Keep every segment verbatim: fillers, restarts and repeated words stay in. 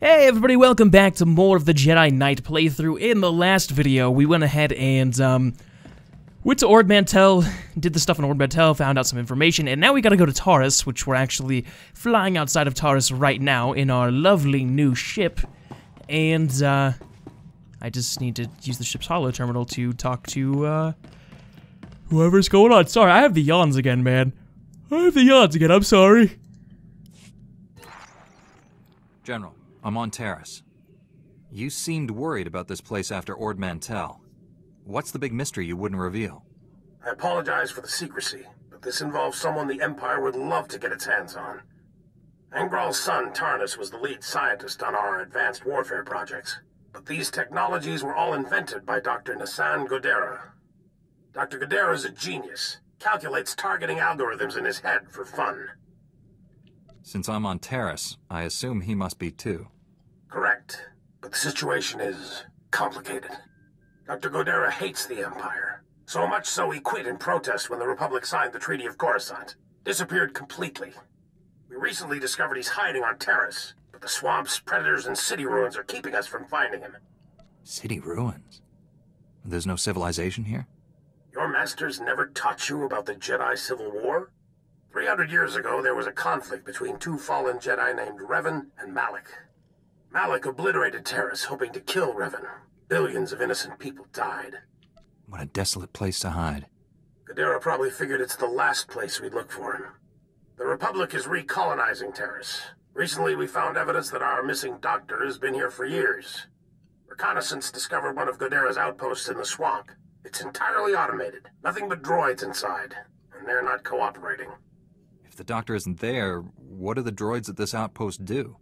Hey everybody, welcome back to more of the Jedi Knight playthrough. In the last video, we went ahead and, um, went to Ord Mantell, did the stuff in Ord Mantell, found out some information, and now we gotta go to Taurus, which we're actually flying outside of Taurus right now in our lovely new ship, and, uh, I just need to use the ship's holo terminal to talk to, uh, whoever's going on. Sorry, I have the yawns again, man. I have the yawns again, I'm sorry. General. I'm on Terrace. You seemed worried about this place after Ord Mantell. What's the big mystery you wouldn't reveal? I apologize for the secrecy, but this involves someone the Empire would love to get its hands on. Angral's son, Tarnus, was the lead scientist on our advanced warfare projects, but these technologies were all invented by Doctor Nasan Godera. Doctor Godera's a genius, calculates targeting algorithms in his head for fun. Since I'm on Terrace, I assume he must be too. Correct. But the situation is complicated. Doctor Godera hates the Empire. So much so he quit in protest when the Republic signed the Treaty of Coruscant. Disappeared completely. We recently discovered he's hiding on Terrace, but the swamps, predators, and city ruins are keeping us from finding him. City ruins? There's no civilization here? Your masters never taught you about the Jedi Civil War? Three hundred years ago, there was a conflict between two fallen Jedi named Revan and Malak. Malak obliterated Terrace, hoping to kill Revan. Billions of innocent people died. What a desolate place to hide. Godera probably figured it's the last place we'd look for him. The Republic is recolonizing Terrace. Recently, we found evidence that our missing doctor has been here for years. Reconnaissance discovered one of Godera's outposts in the swamp. It's entirely automated. Nothing but droids inside, and they're not cooperating. If the doctor isn't there, what do the droids at this outpost do?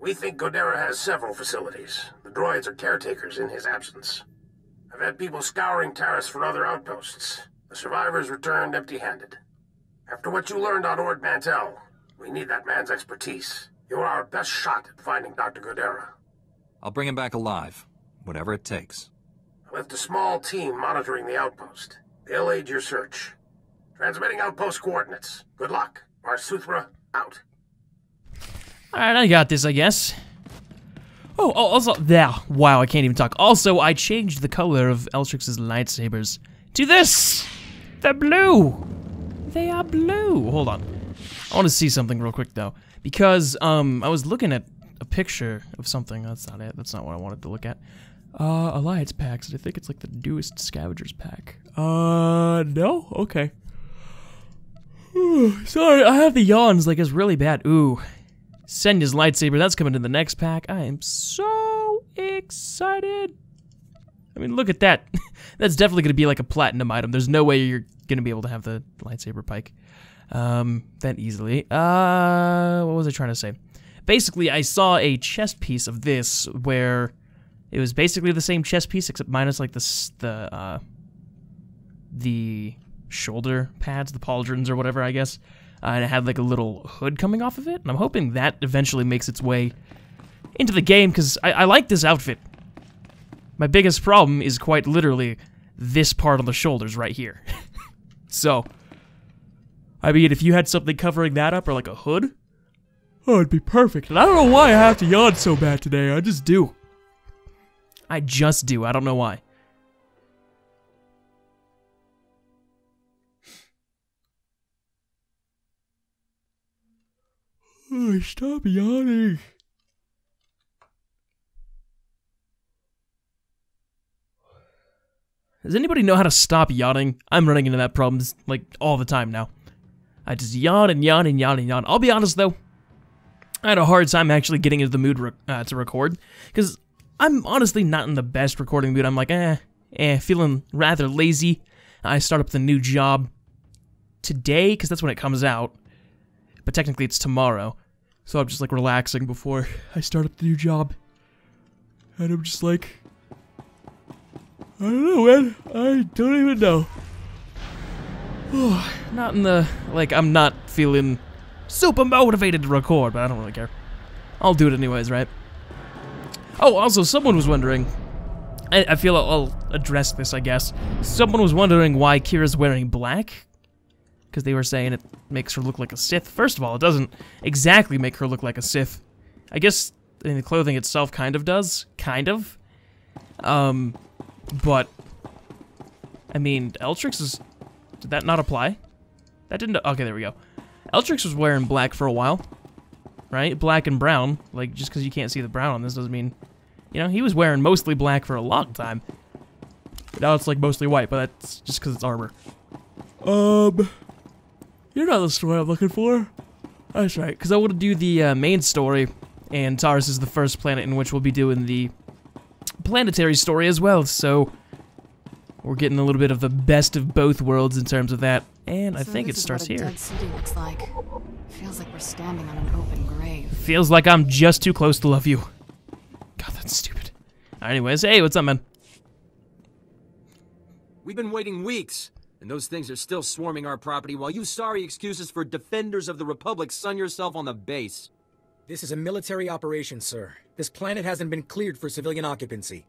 We think Godera has several facilities. The droids are caretakers in his absence. I've had people scouring Taris for other outposts. The survivors returned empty-handed. After what you learned on Ord Mantell, we need that man's expertise. You're our best shot at finding Doctor Godera. I'll bring him back alive, whatever it takes. I left a small team monitoring the outpost. They'll aid your search. Transmitting outpost coordinates. Good luck. Marsuthra, out. Alright, I got this, I guess. Oh, oh, also, yeah, wow, I can't even talk. Also, I changed the color of Eltrix's lightsabers to this! They're blue! They are blue! Hold on. I want to see something real quick, though. Because, um, I was looking at a picture of something. That's not it. That's not what I wanted to look at. Uh, Alliance packs. I think it's like the newest Scavengers pack. Uh, no? Okay. Ooh, sorry, I have the yawns, like it's really bad. Ooh, send his lightsaber, that's coming in the next pack. I am so excited. I mean, look at that. That's definitely going to be like a platinum item. There's no way you're going to be able to have the lightsaber pike um, that easily. Uh, what was I trying to say? Basically, I saw a chess piece of this where it was basically the same chess piece except minus like the, the, uh, the... shoulder pads, the pauldrons or whatever, I guess, uh, and it had like a little hood coming off of it, and I'm hoping that eventually makes its way into the game, because I, I like this outfit. My biggest problem is quite literally this part on the shoulders right here. So, I mean, if you had something covering that up, or like a hood, oh, it'd be perfect. And I don't know why I have to yawn so bad today, I just do. I just do, I don't know why. Oh, stop yawning. Does anybody know how to stop yawning? I'm running into that problem like all the time now. I just yawn and yawn and yawn and yawn. I'll be honest though, I had a hard time actually getting into the mood re uh, to record, because I'm honestly not in the best recording mood. I'm like, eh, eh, feeling rather lazy. I start up the new job today, because that's when it comes out, but technically it's tomorrow. So I'm just like relaxing before I start up the new job. And I'm just like, I don't know, man. I don't even know. Not in the, like, I'm not feeling super motivated to record, but I don't really care. I'll do it anyways, right? Oh, also, someone was wondering, I, I feel I'll, I'll address this, I guess. Someone was wondering why Kira's wearing black, because they were saying it makes her look like a Sith. First of all, it doesn't exactly make her look like a Sith. I guess I mean, the clothing itself kind of does, kind of. Um, but I mean, Eltrix is. Did that not apply? That didn't. Okay, there we go. Eltrix was wearing black for a while, right? Black and brown. Like, just because you can't see the brown on this doesn't mean, you know, he was wearing mostly black for a long time. But now it's like mostly white, but that's just because it's armor. Um, you're not the story I'm looking for. That's right, because I want to do the uh, main story, and Taurus is the first planet in which we'll be doing the planetary story as well, so we're getting a little bit of the best of both worlds in terms of that, and so I think it starts here. Dead city looks like. Feels like we're standing on an open grave. Feels like I'm just too close to love you. God, that's stupid. Anyways, hey, what's up, man? We've been waiting weeks. And those things are still swarming our property while you sorry excuses for defenders of the Republic sun yourself on the base. This is a military operation, sir. This planet hasn't been cleared for civilian occupancy.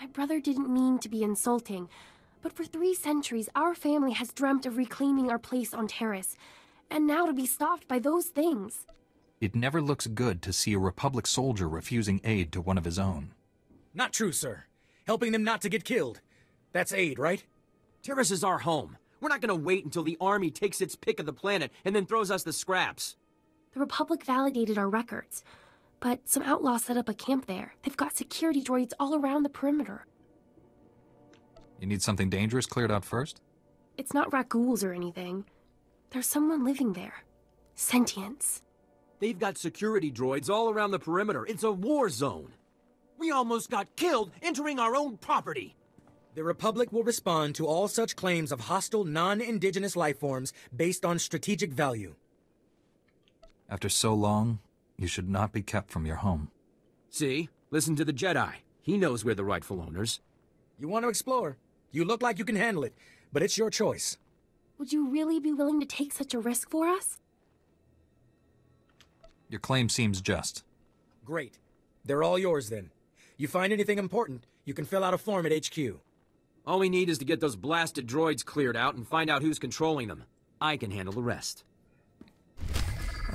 My brother didn't mean to be insulting, but for three centuries our family has dreamt of reclaiming our place on Terrace, and now to be stopped by those things. It never looks good to see a Republic soldier refusing aid to one of his own. Not true, sir. Helping them not to get killed. That's aid, right? Terrace is our home. We're not gonna wait until the army takes its pick of the planet and then throws us the scraps. The Republic validated our records, but some outlaws set up a camp there. They've got security droids all around the perimeter. You need something dangerous cleared out first? It's not Rakghouls or anything. There's someone living there. Sentience. They've got security droids all around the perimeter. It's a war zone. We almost got killed entering our own property. The Republic will respond to all such claims of hostile, non-indigenous life forms based on strategic value. After so long, you should not be kept from your home. See? Listen to the Jedi. He knows we're the rightful owners. You want to explore? You look like you can handle it, but it's your choice. Would you really be willing to take such a risk for us? Your claim seems just. Great. They're all yours, then. You find anything important, you can fill out a form at H Q. All we need is to get those blasted droids cleared out and find out who's controlling them. I can handle the rest.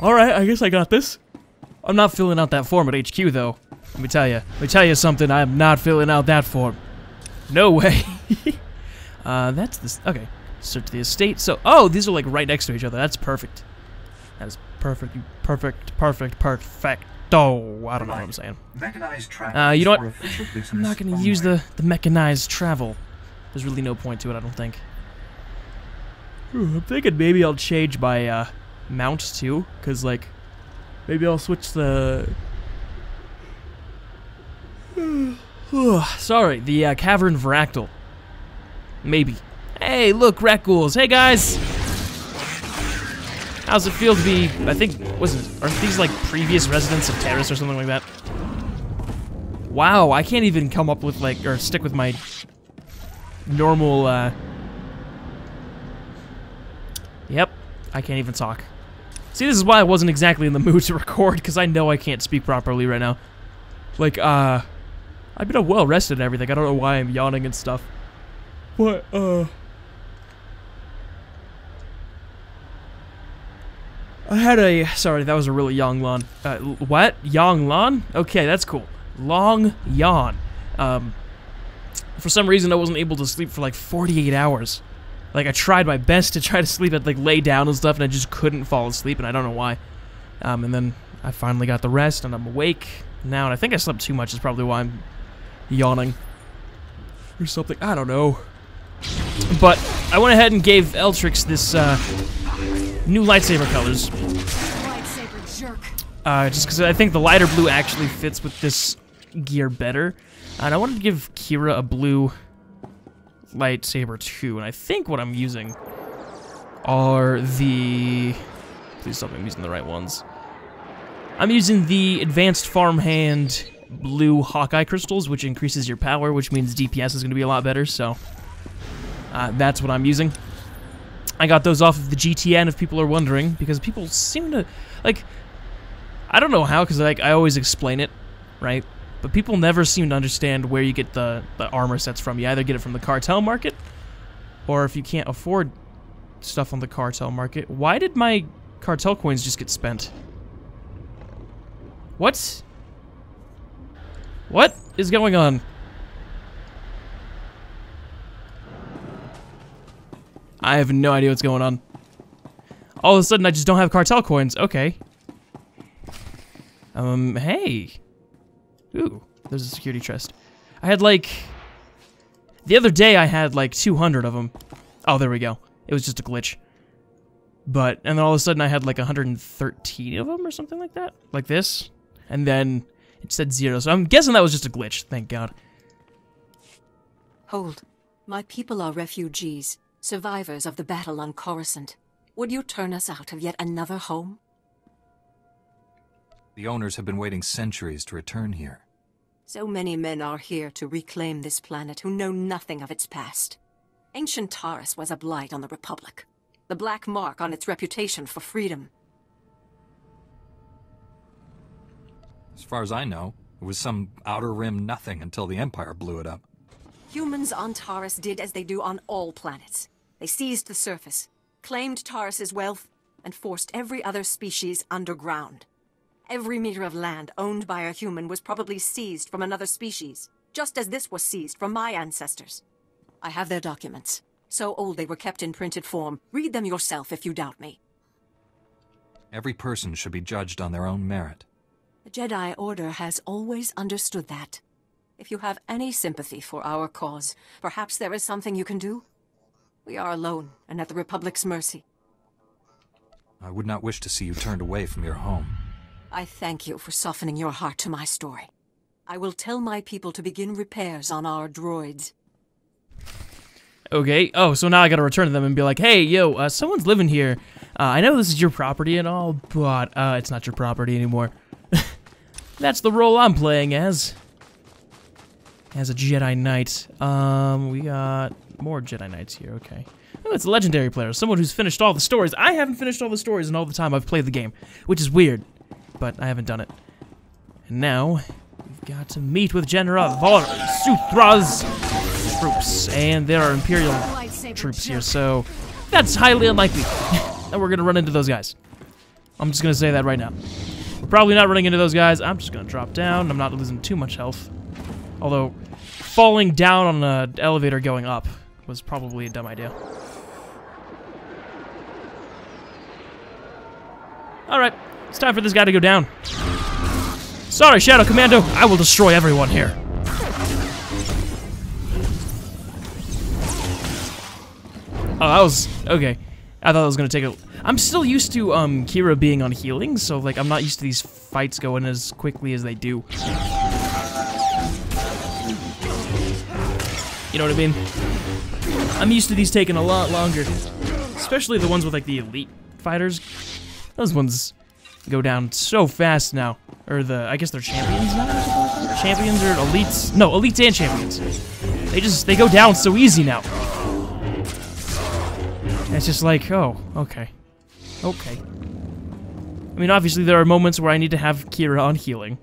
Alright, I guess I got this. I'm not filling out that form at H Q, though. Let me tell you. Let me tell you something, I'm not filling out that form. No way. uh, that's this. Okay. Search the estate. So, oh, these are like right next to each other. That's perfect. That is perfect, perfect, perfect, perfect. Oh, I don't know what I'm saying. Uh, you know what? I'm not going to use the, the mechanized travel. There's really no point to it, I don't think. Ooh, I'm thinking maybe I'll change my uh, mount too, because like, maybe I'll switch the... Sorry, the uh, Cavern Varactyl. Maybe. Hey, look, Rakghouls. Hey, guys! How's it feel to be, I think, wasn't, aren't these like previous residents of Terrace or something like that? Wow, I can't even come up with like, or stick with my normal, uh... Yep, I can't even talk. See, this is why I wasn't exactly in the mood to record, because I know I can't speak properly right now. Like, uh, I've been well rested and everything, I don't know why I'm yawning and stuff. But, uh... I had a, sorry, that was a really long yawn. Uh, what? Yawn lawn? Okay, that's cool. Long yawn. Um, for some reason, I wasn't able to sleep for like forty-eight hours. Like, I tried my best to try to sleep. I'd like lay down and stuff, and I just couldn't fall asleep, and I don't know why. Um, and then I finally got the rest, and I'm awake now, and I think I slept too much is probably why I'm yawning. Or something, I don't know. But I went ahead and gave Eltrix this, uh... new lightsaber colors. Lightsaber jerk. Uh, just because I think the lighter blue actually fits with this gear better. And I wanted to give Kira a blue lightsaber too. And I think what I'm using are the... Please stop me, I'm using the right ones. I'm using the Advanced Farmhand Blue Hawkeye Crystals, which increases your power, which means D P S is going to be a lot better, so... Uh, that's what I'm using. I got those off of the G T N, if people are wondering, because people seem to, like, I don't know how, because like, I always explain it, right? But people never seem to understand where you get the, the armor sets from. You either get it from the cartel market, or if you can't afford stuff on the cartel market. Why did my cartel coins just get spent? What? What is going on? I have no idea what's going on. All of a sudden, I just don't have cartel coins. Okay. Um, hey. Ooh, there's a security chest. I had like... The other day, I had like two hundred of them. Oh, there we go. It was just a glitch. But, and then all of a sudden, I had like one hundred thirteen of them or something like that. Like this. And then it said zero. So I'm guessing that was just a glitch. Thank God. Hold. My people are refugees. Survivors of the battle on Coruscant. Would you turn us out of yet another home? The owners have been waiting centuries to return here. So many men are here to reclaim this planet who know nothing of its past. Ancient Taurus was a blight on the Republic. The black mark on its reputation for freedom. As far as I know, it was some outer rim nothing until the Empire blew it up. Humans on Taurus did as they do on all planets. They seized the surface, claimed Taurus's wealth, and forced every other species underground. Every meter of land owned by a human was probably seized from another species, just as this was seized from my ancestors. I have their documents, so old they were kept in printed form. Read them yourself if you doubt me. Every person should be judged on their own merit. The Jedi Order has always understood that. If you have any sympathy for our cause, perhaps there is something you can do? We are alone, and at the Republic's mercy. I would not wish to see you turned away from your home. I thank you for softening your heart to my story. I will tell my people to begin repairs on our droids. Okay, oh, so now I gotta return to them and be like, hey, yo, uh, someone's living here. Uh, I know this is your property and all, but uh, it's not your property anymore. That's the role I'm playing as. As a Jedi Knight. Um, we got... more Jedi Knights here, okay. Oh, it's a legendary player, someone who's finished all the stories. I haven't finished all the stories in all the time I've played the game, which is weird, but I haven't done it. And now, we've got to meet with General Var Sutra's troops, and there are Imperial troops here, so that's highly unlikely that we're going to run into those guys. I'm just going to say that right now. We're probably not running into those guys. I'm just going to drop down. I'm not losing too much health, although falling down on an elevator going up was probably a dumb idea. Alright, it's time for this guy to go down. Sorry, Shadow Commando, I will destroy everyone here. Oh, that was... okay. I thought I was gonna take a... I'm still used to um, Kira being on healing, so like I'm not used to these fights going as quickly as they do. You know what I mean? I'm used to these taking a lot longer, especially the ones with like the elite fighters. Those ones go down so fast now, or the, I guess they're champions now? Champions or elites? No, elites and champions. They just, they go down so easy now. It's just like, oh, okay. Okay. I mean, obviously there are moments where I need to have Kira on healing.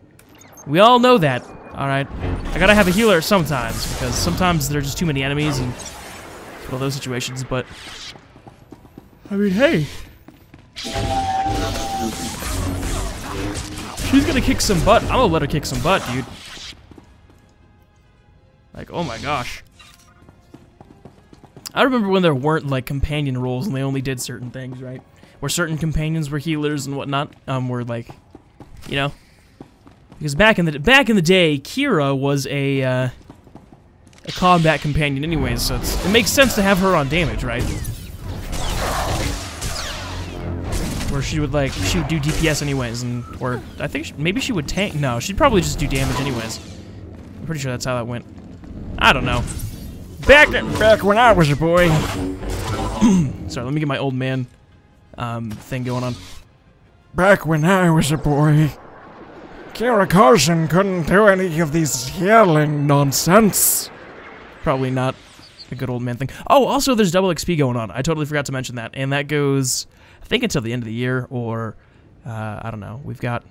We all know that, alright? I gotta have a healer sometimes, because sometimes there are just too many enemies and... well, those situations, but I mean, hey, she's gonna kick some butt. I'm gonna let her kick some butt, dude. Like, oh my gosh. I remember when there weren't like companion roles and they only did certain things, right? Where certain companions were healers and whatnot. Um, were like, you know, because back in the back in the day, Kira was a. Uh, A combat companion anyways, so it's, it makes sense to have her on damage, right? Where she would like, she would do D P S anyways, and or I think she, maybe she would tank. No, she'd probably just do damage anyways. I'm pretty sure that's how that went. I don't know. Back back when I was a boy. Sorry, let me get my old man um, thing going on. Back when I was a boy, Kira Carson couldn't do any of these yelling nonsense. Probably not a good old man thing. Oh, also there's double X P going on. I totally forgot to mention that. And that goes, I think, until the end of the year, or, uh, I don't know. We've got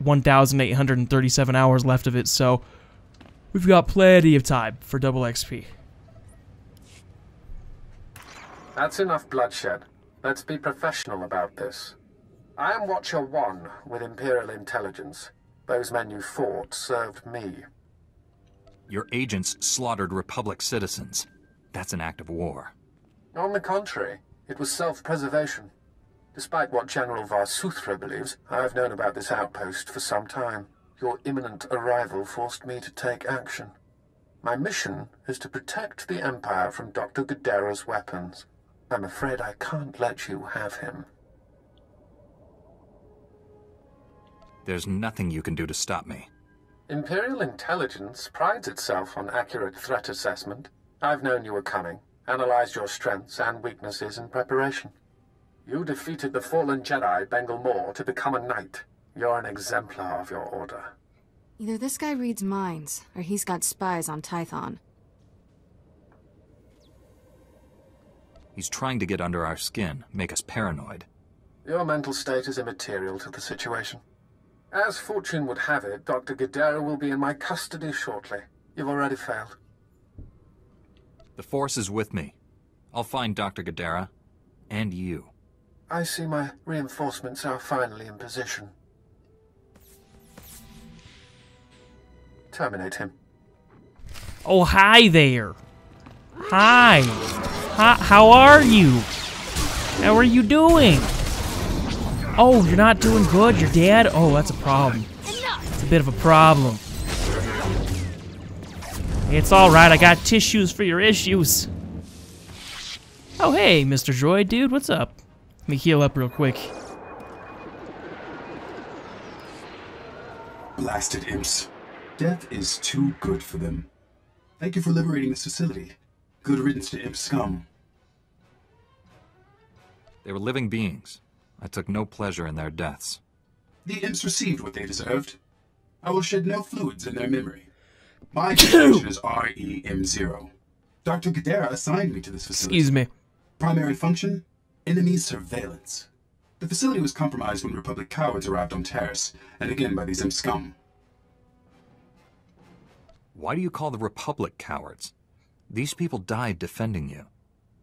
one thousand eight hundred thirty-seven hours left of it, so we've got plenty of time for double X P. That's enough bloodshed. Let's be professional about this. I am Watcher one with Imperial Intelligence. Those men you fought served me. Your agents slaughtered Republic citizens. That's an act of war. On the contrary, it was self-preservation. Despite what General Var Sutra believes, I have known about this outpost for some time. Your imminent arrival forced me to take action. My mission is to protect the Empire from Doctor Godera's weapons. I'm afraid I can't let you have him. There's nothing you can do to stop me. Imperial Intelligence prides itself on accurate threat assessment. I've known you were coming, analyzed your strengths and weaknesses in preparation. You defeated the fallen Jedi Bengal Moore to become a knight. You're an exemplar of your order. Either this guy reads minds, or he's got spies on Tython. He's trying to get under our skin, make us paranoid. Your mental state is immaterial to the situation. As fortune would have it, Doctor Godera will be in my custody shortly. You've already failed. The Force is with me. I'll find Doctor Godera. And you. I see my reinforcements are finally in position. Terminate him. Oh, hi there. Hi. Hi. How are you? How are you doing? Oh, you're not doing good, you're dead? Oh, that's a problem. It's a bit of a problem. It's alright, I got tissues for your issues. Oh, hey, Mister Droid, dude, what's up? Let me heal up real quick. Blasted imps. Death is too good for them. Thank you for liberating this facility. Good riddance to imp scum. They were living beings. I took no pleasure in their deaths. The imps received what they deserved. I will shed no fluids in their memory. My description is R E M zero. Doctor Godera assigned me to this facility. Excuse me. Primary function? Enemy surveillance. The facility was compromised when Republic cowards arrived on Terrace, and again by these imp scum. Why do you call the Republic cowards? These people died defending you.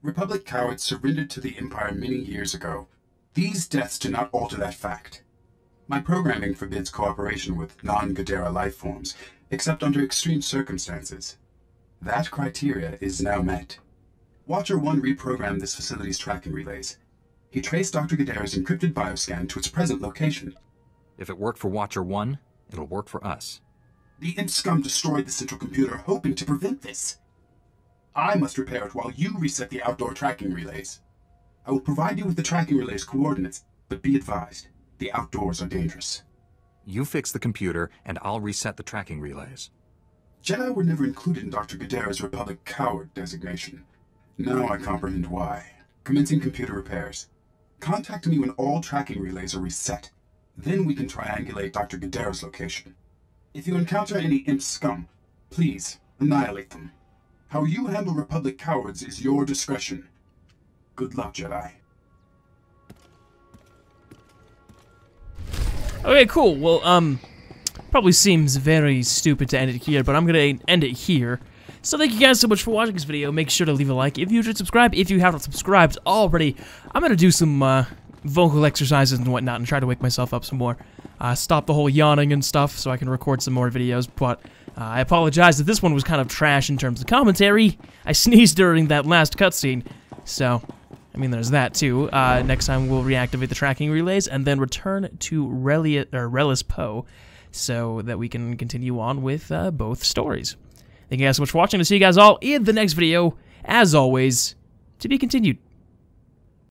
Republic cowards surrendered to the Empire many years ago. These deaths do not alter that fact. My programming forbids cooperation with non-Godera life forms, except under extreme circumstances. That criteria is now met. Watcher one reprogrammed this facility's tracking relays. He traced Doctor Godera's encrypted bioscan to its present location. If it worked for Watcher one, it'll work for us. The imp scum destroyed the central computer, hoping to prevent this. I must repair it while you reset the outdoor tracking relays. I will provide you with the tracking relay's coordinates, but be advised, the outdoors are dangerous. You fix the computer, and I'll reset the tracking relays. Jedi were never included in Doctor Godera's Republic Coward designation. Now I comprehend why. Commencing computer repairs. Contact me when all tracking relays are reset. Then we can triangulate Doctor Godera's location. If you encounter any imp scum, please annihilate them. How you handle Republic Cowards is your discretion. Good luck, Jedi. Okay, cool. Well, um, probably seems very stupid to end it here, but I'm gonna end it here. So thank you guys so much for watching this video. Make sure to leave a like if you should subscribe. If you haven't subscribed already, I'm gonna do some uh, vocal exercises and whatnot and try to wake myself up some more. Uh, stop the whole yawning and stuff so I can record some more videos, but uh, I apologize that this one was kind of trash in terms of commentary. I sneezed during that last cutscene, so... I mean, there's that, too. Uh, next time, we'll reactivate the tracking relays and then return to Rellias, or Rellias Po so that we can continue on with uh, both stories. Thank you guys so much for watching. I'll see you guys all in the next video. As always, to be continued.